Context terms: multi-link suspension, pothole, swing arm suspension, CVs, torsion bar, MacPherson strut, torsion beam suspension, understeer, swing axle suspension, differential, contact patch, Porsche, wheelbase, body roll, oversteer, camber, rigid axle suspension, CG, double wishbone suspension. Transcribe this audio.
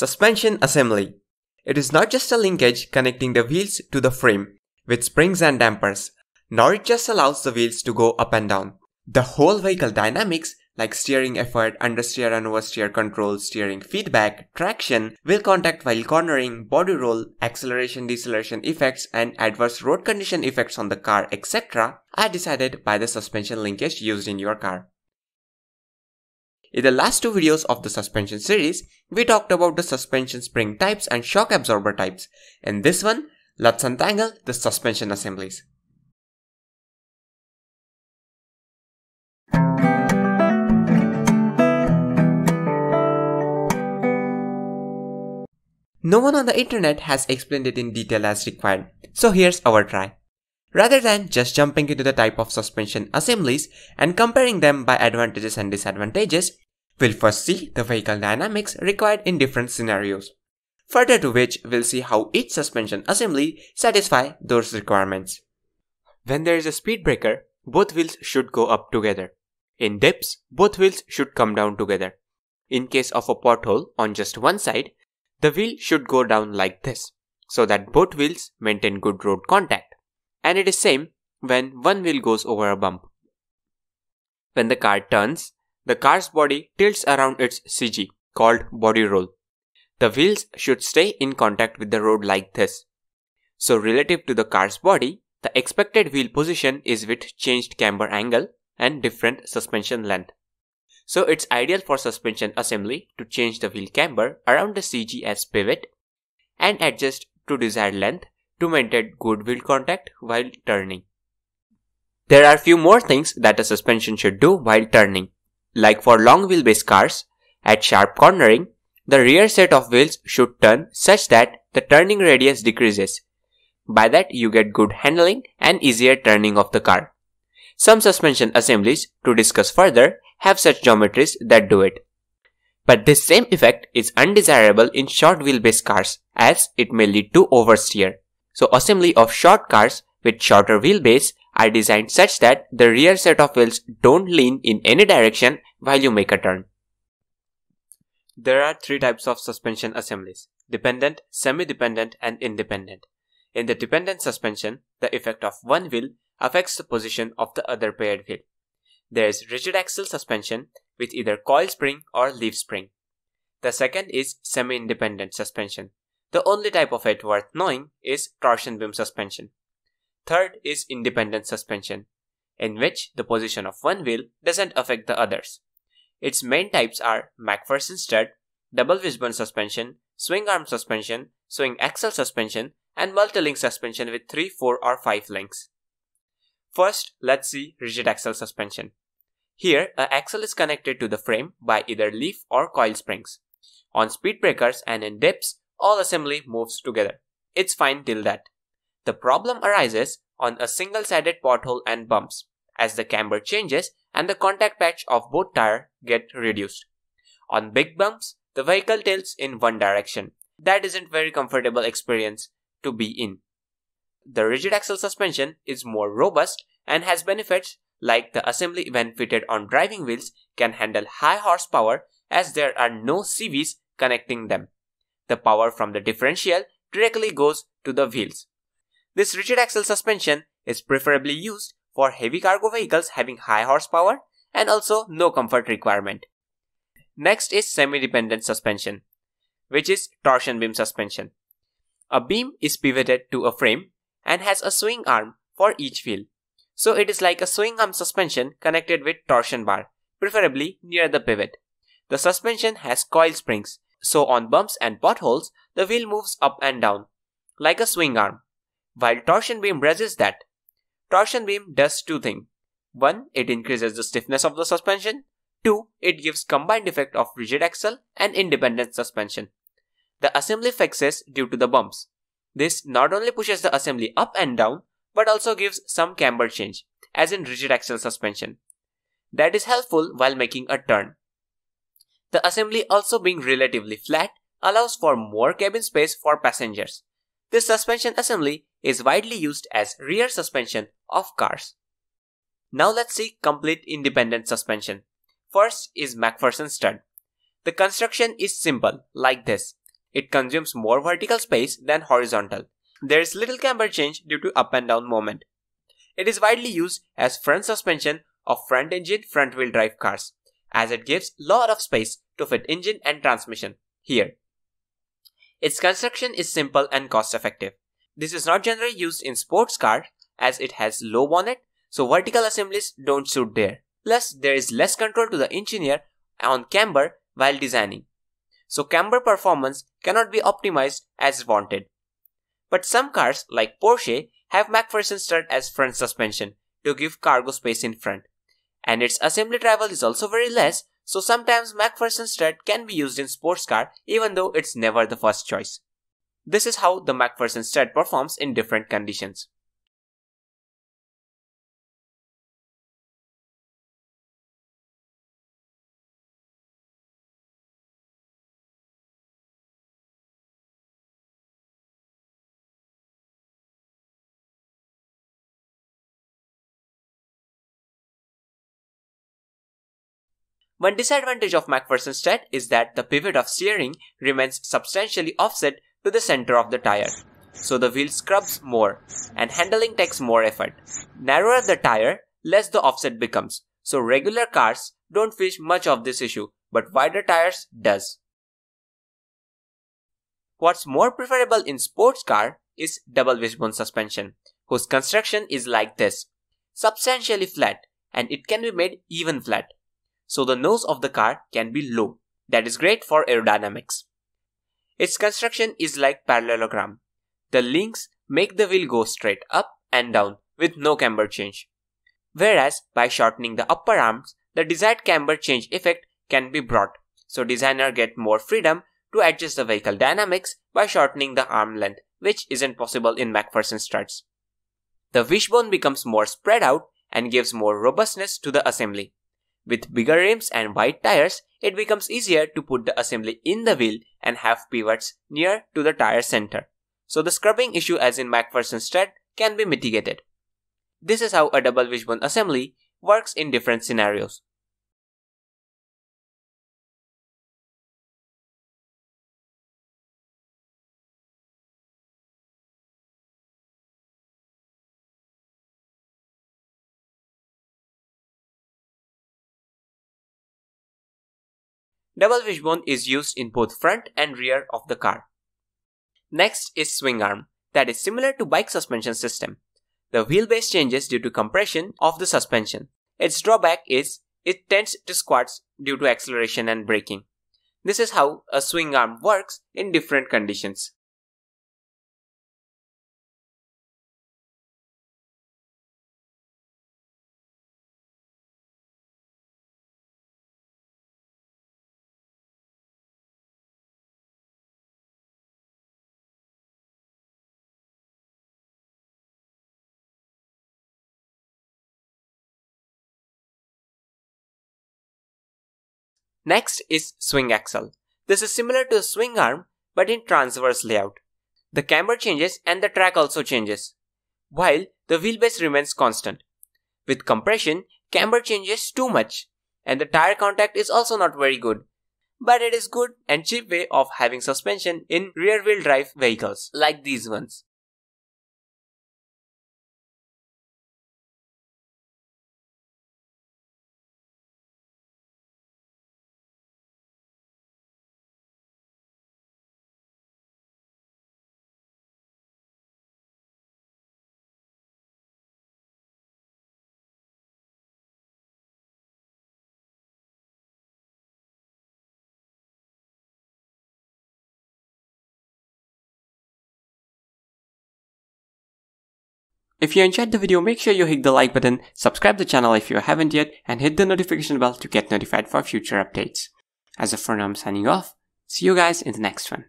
Suspension assembly. It is not just a linkage connecting the wheels to the frame with springs and dampers, nor it just allows the wheels to go up and down. The whole vehicle dynamics like steering effort, understeer and oversteer control, steering feedback, traction, wheel contact while cornering, body roll, acceleration deceleration effects and adverse road condition effects on the car, etc. are decided by the suspension linkage used in your car. In the last two videos of the suspension series, we talked about the suspension spring types and shock absorber types. In this one, let's untangle the suspension assemblies. No one on the internet has explained it in detail as required, so here's our try. Rather than just jumping into the type of suspension assemblies and comparing them by advantages and disadvantages, we'll first see the vehicle dynamics required in different scenarios. Further to which, we'll see how each suspension assembly satisfies those requirements. When there is a speed breaker, both wheels should go up together. In dips, both wheels should come down together. In case of a pothole on just one side, the wheel should go down like this, so that both wheels maintain good road contact. And it is same when one wheel goes over a bump. When the car turns, the car's body tilts around its CG, called body roll. The wheels should stay in contact with the road like this. So relative to the car's body, the expected wheel position is with changed camber angle and different suspension length. So it's ideal for suspension assembly to change the wheel camber around the CG as pivot and adjust to desired length to maintain good wheel contact while turning. There are few more things that a suspension should do while turning. Like for long wheelbase cars, at sharp cornering, the rear set of wheels should turn such that the turning radius decreases. By that you get good handling and easier turning of the car. Some suspension assemblies, to discuss further, have such geometries that do it. But this same effect is undesirable in short wheelbase cars as it may lead to oversteer. So assembly of short cars with shorter wheelbase are designed such that the rear set of wheels don't lean in any direction while you make a turn. There are three types of suspension assemblies: dependent, semi-dependent and independent. In the dependent suspension, the effect of one wheel affects the position of the other paired wheel. There is rigid axle suspension with either coil spring or leaf spring. The second is semi-independent suspension. The only type of it worth knowing is torsion beam suspension. Third is independent suspension, in which the position of one wheel doesn't affect the others. Its main types are MacPherson strut, double wishbone suspension, swing arm suspension, swing axle suspension, and multi-link suspension with 3, 4 or 5 links. First, let's see rigid axle suspension. Here, an axle is connected to the frame by either leaf or coil springs. On speed breakers and in dips, all assembly moves together. It's fine till that. The problem arises on a single-sided pothole and bumps, as the camber changes and the contact patch of both tires get reduced. On big bumps, the vehicle tilts in one direction. That isn't very comfortable experience to be in. The rigid axle suspension is more robust and has benefits like the assembly when fitted on driving wheels can handle high horsepower as there are no CVs connecting them. The power from the differential directly goes to the wheels. This rigid axle suspension is preferably used for heavy cargo vehicles having high horsepower and also no comfort requirement. Next is semi-dependent suspension, which is torsion beam suspension. A beam is pivoted to a frame and has a swing arm for each wheel. So it is like a swing arm suspension connected with torsion bar, preferably near the pivot. The suspension has coil springs, so on bumps and potholes, the wheel moves up and down, like a swing arm, while torsion beam resists that. Torsion beam does two things. 1. It increases the stiffness of the suspension. 2. It gives combined effect of rigid axle and independent suspension. The assembly flexes due to the bumps. This not only pushes the assembly up and down, but also gives some camber change, as in rigid axle suspension. That is helpful while making a turn. The assembly also being relatively flat allows for more cabin space for passengers. This suspension assembly is widely used as rear suspension of cars. Now let's see complete independent suspension. First is MacPherson strut. The construction is simple, like this. It consumes more vertical space than horizontal. There is little camber change due to up and down movement. It is widely used as front suspension of front engine front wheel drive cars, as it gives lot of space to fit engine and transmission here. Its construction is simple and cost effective. This is not generally used in sports cars as it has low bonnet, so vertical assemblies don't suit there. Plus, there is less control to the engineer on camber while designing, so camber performance cannot be optimized as wanted. But some cars like Porsche have MacPherson strut as front suspension to give cargo space in front, and its assembly travel is also very less, so sometimes MacPherson strut can be used in sports car even though it's never the first choice. This is how the MacPherson strut performs in different conditions. One disadvantage of MacPherson strut is that the pivot of steering remains substantially offset to the center of the tire, so the wheel scrubs more and handling takes more effort. Narrower the tire, less the offset becomes, so regular cars don't face much of this issue, but wider tires does. What's more preferable in sports car is double wishbone suspension, whose construction is like this, substantially flat, and it can be made even flat, so the nose of the car can be low. That is great for aerodynamics. Its construction is like parallelogram. The links make the wheel go straight up and down with no camber change. Whereas by shortening the upper arms, the desired camber change effect can be brought, so designer get more freedom to adjust the vehicle dynamics by shortening the arm length, which isn't possible in MacPherson struts. The wishbone becomes more spread out and gives more robustness to the assembly. With bigger rims and wide tires, it becomes easier to put the assembly in the wheel and have pivots near to the tire center, so the scrubbing issue as in MacPherson strut can be mitigated. This is how a double wishbone assembly works in different scenarios. Double wishbone is used in both front and rear of the car. Next is swing arm, that is similar to bike suspension system. The wheelbase changes due to compression of the suspension. Its drawback is it tends to squats due to acceleration and braking. This is how a swing arm works in different conditions. Next is swing axle. This is similar to a swing arm but in transverse layout. The camber changes and the track also changes, while the wheelbase remains constant. With compression, camber changes too much and the tire contact is also not very good, but it is good and cheap way of having suspension in rear wheel drive vehicles like these ones. If you enjoyed the video, make sure you hit the like button, subscribe the channel if you haven't yet, and hit the notification bell to get notified for future updates. As of for now, I'm signing off. See you guys in the next one.